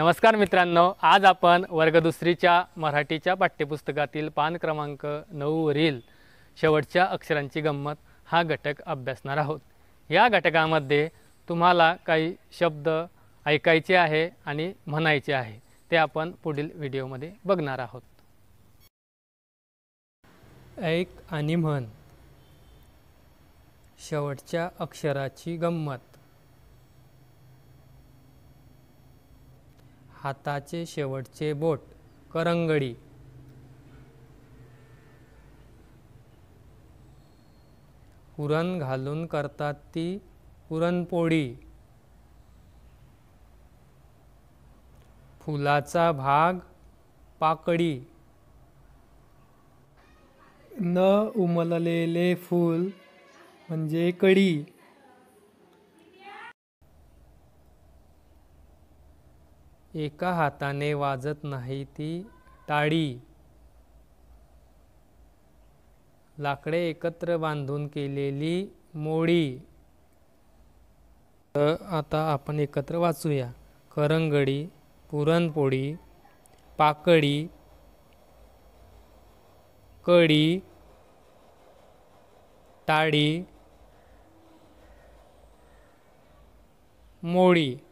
नमस्कार मित्रांनो, आज आपण वर्ग दुसरीच्या मराठीच्या पाठ्यपुस्तकातील पान क्रमांक 9 वरील शेवटच्या अक्षरांची गंमत हा घटक अभ्यासणार आहोत। या घटकामध्ये तुम्हाला काही शब्द ऐकायचे आहे आणि म्हणायचे आहे, ते आपण पुढील व्हिडिओमध्ये बघणार आहोत। ऐक आणि म्हण शेवटच्या अक्षराची गंमत। हाताचे शेवटचे बोट करंगडी। पुरण घालून करतात ती पुरणपोळी। फुलाचा भाग पाकळी। न उमललेले फूल म्हणजे कळी। एका हाताने वाजत नाही ती टाळी। लाकडे एकत्र बांधून केलेली मोळी। तर आता आपण एकत्र वाचूया। करंगडी, पुरणपोळी, पाकळी, कळी, टाळी, मोळी।